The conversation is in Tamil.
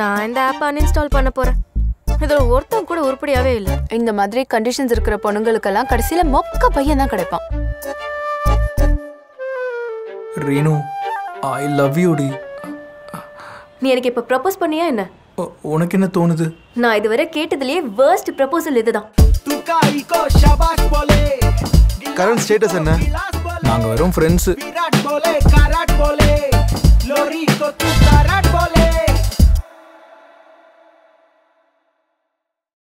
நான் இந்த ஆப் அன்இன்ஸ்டால் பண்ண போறேன். இதோட ஒருத்தம் கூட உருப்படியாவே இல்ல. இந்த மாதிரி கண்டிஷன்ஸ் இருக்கிற பொண்ணுங்களுக்கெல்லாம் கடைசியில மொக்க பையன் தான் கிடைப்பான். ரீனு, ஐ லவ் யூ டி. நீ எனக்கு இப்ப ப்ரப்போஸ் பண்ணியா என்ன? உனக்கு என்ன தோணுது? நான் இதுவரை கேட்டதுலயே worst proposal இதுதான். துகாயிகோ ஷபாஷ் போலே. கரண்ட் ஸ்டேட்டஸ் என்ன? நாங்க வெறும் ஃப்ரெண்ட்ஸ். விராட் போலே, கராட் போலே. லோரி தோ தூ கராட் போலே.